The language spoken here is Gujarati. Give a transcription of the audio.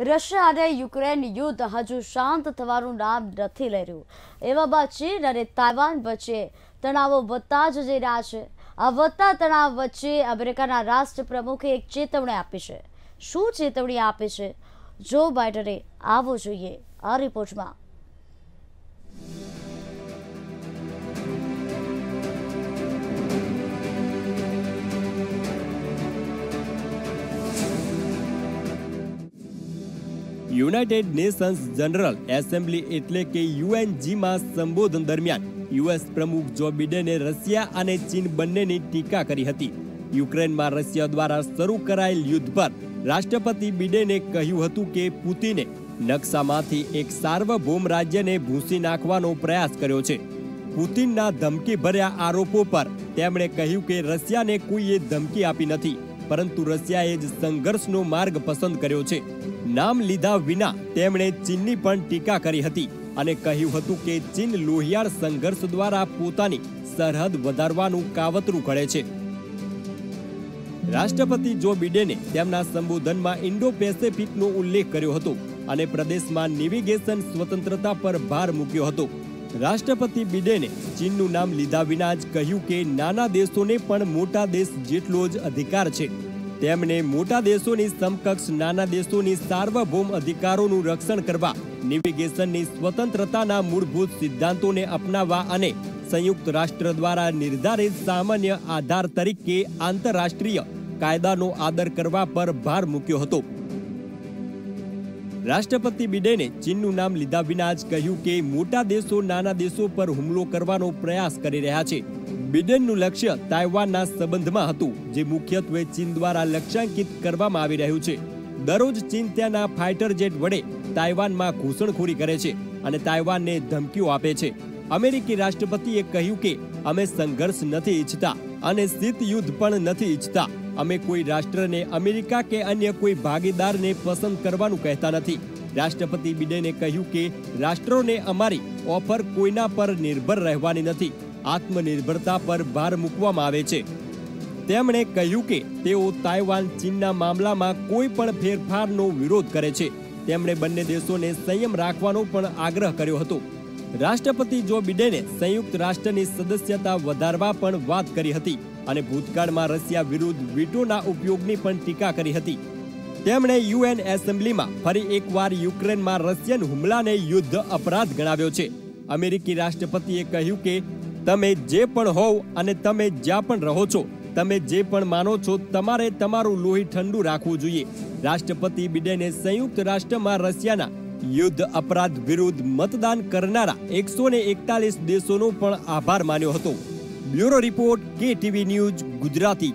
रशिया और यूक्रेन युद्ध हजू शांत थवानुं नाम नथी लई रह्युं। एवा बाद चीन और ताइवान वच्चे तनाव वधता ज जई रह्या छे। आ वधता तनाव वच्चे अमेरिकाना राष्ट्र प्रमुखे एक चेतवणी आपी छे। शुं चेतवणी आपी छे? जो बाइडने आवो जोईए। आ रिपोर्टमां યુનાઇટેડ નેશન્સ જનરલ એસેમ્બલી એટલે કે યુએનજી માં સંબોધન દરમિયાન યુએસ પ્રમુખ જો બિડેને રશિયા અને ચીન બંનેની ટીકા કરી હતી। યુક્રેનમાં રશિયા દ્વારા શરૂ કરાયેલ યુદ્ધ પર રાષ્ટ્રપતિ બિડેને કહ્યું હતું કે પુતિને નકશામાંથી એક સાર્વભૌમ રાજ્યને ભૂંસી નાખવાનો પ્રયાસ કર્યો છે। પુતિનના ધમકીભર્યા આરોપો પર તેમણે કહ્યું કે રશિયાને કોઈએ ધમકી આપી નથી, પરંતુ રશિયાએ જ સંઘર્ષનો માર્ગ પસંદ કર્યો છે। नाम लीधा विना तेमणे चीननी पण टीका करी हती अने कह्युं हतुं के चीन लोहियाळ संघर्ष द्वारा पोतानी सरहद वधारवानुं कावतरू घड़े छे। राष्ट्रपति जो बिडेने तेमना संबोधनमां इंडो पेसिफिकनो उल्लेख कर्यो हतो अने प्रदेशमां नेविगेशन स्वतंत्रता पर भार मूक्यो हतो। राष्ट्रपति बिडेने चीननुं नाम लीधा विना ज कह्युं के नाना देशोने पण मोटा देश जेटलो ज अधिकार छे। તેમણે મોટા દેશોની સમકક્ષ નાના દેશોની સાર્વભૌમ અધિકારોનું રક્ષણ કરવા નેવિગેશનની સ્વતંત્રતાના મૂળભૂત સિદ્ધાંતોને અપનાવવા અને સંયુક્ત રાષ્ટ્ર દ્વારા નિર્ધારિત સામાન્ય આધાર તરીકે આંતરરાષ્ટ્રીય કાયદાનો આદર કરવા પર ભાર મૂક્યો હતો। રાષ્ટ્રપતિ બિડેને ચીનનું નામ લીધા વિના જ કહ્યું કે મોટા દેશો નાના દેશો પર હુમલો કરવાનો પ્રયાસ કરી રહ્યા છે। બિડેનનું લક્ષ્ય તાઇવાનના સંબંધમાં હતું, જે મુખ્યત્વે ચીન દ્વારા લક્ષ્યાંકિત કરવામાં આવી રહ્યું છે। દરરોજ ચીન ત્યાંના ફાઇટર જેટ વડે તાઇવાનમાં ઘૂસણખોરી કરે છે અને તાઇવાનને ધમકીઓ આપે છે। અમેરિકી રાષ્ટ્રપતિએ કહ્યું કે અમે સંઘર્ષ નથી ઈચ્છતા અને શીત યુદ્ધ પણ નથી ઈચ્છતા। અમે કોઈ રાષ્ટ્રને અમેરિકા કે અન્ય કોઈ ભાગીદારને પસંદ કરવાનું કહેતા નથી। રાષ્ટ્રપતિ બિડેને કહ્યું કે રાષ્ટ્રોને અમારી ઓફર કોઈના પર નિર્ભર રહેવાની નથી, आत्मनिर्भरता पर भार मूकवामां आवे छे। तेमणे कह्युं के तेओ ताइवान चीनना मामलामां कोई पण फेरफारनो विरोध करे छे। तेमणे बंने देशोने संयम राखवानो पण आग्रह कर्यो हतो। राष्ट्रपति जो बिडेने संयुक्त राष्ट्रनी सदस्यता वधारवा पण वात करी हती अने भूतकाळमां रशिया विरुद्ध वीटोना उपयोगनी पण टीका करी हती। तेमणे यूएन एसेम्बलीमां फरी एकवार युक्रेनमां रशियन हुमलाने युद्ध अपराध गणाव्यो छे। अमेरिकी राष्ट्रपतिए कह्युं के તમે જે પણ હોવ અને તમે જ્યાં પણ રહો છો, તમે જે પણ માનો છો, તમારે તમારું લોહી ઠંડુ રાખવું જોઈએ। રાષ્ટ્રપતિ બિડેને સંયુક્ત રાષ્ટ્રમાં રશિયાના યુદ્ધ અપરાધ વિરુદ્ધ મતદાન કરનારા 141 દેશોનો પણ આભાર માન્યો હતો। Bureau report KTv news Gujarati.